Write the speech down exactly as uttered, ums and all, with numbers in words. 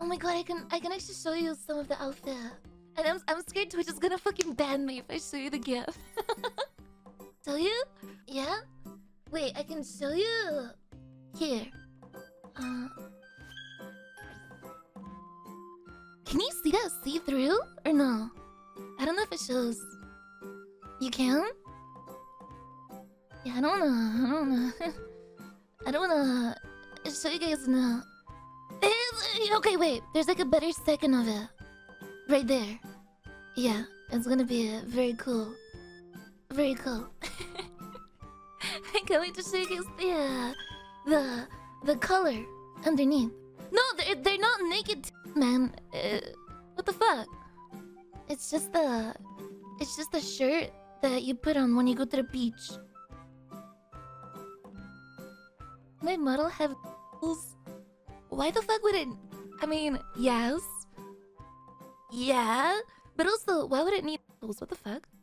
Oh my god, I can I can actually show you some of the outfit. And I'm I'm scared Twitch is gonna fucking ban me if I show you the gif. Show you? Yeah? Wait, I can show you here. Uh Can you see that see-through? Or no? I don't know if it shows. You can? Yeah, I don't know. I don't know. I don't wanna show you guys now. Okay, wait. There's like a better second of it. Right there. Yeah, it's gonna be very cool. Very cool. I can't wait to show you guys the, uh, the, the color underneath. No, they're, they're not naked, man. Uh, what the fuck? It's just the... It's just the shirt that you put on when you go to the beach. My model have... Why the fuck would it... I mean, yes. Yeah. But also, why would it need... What the fuck?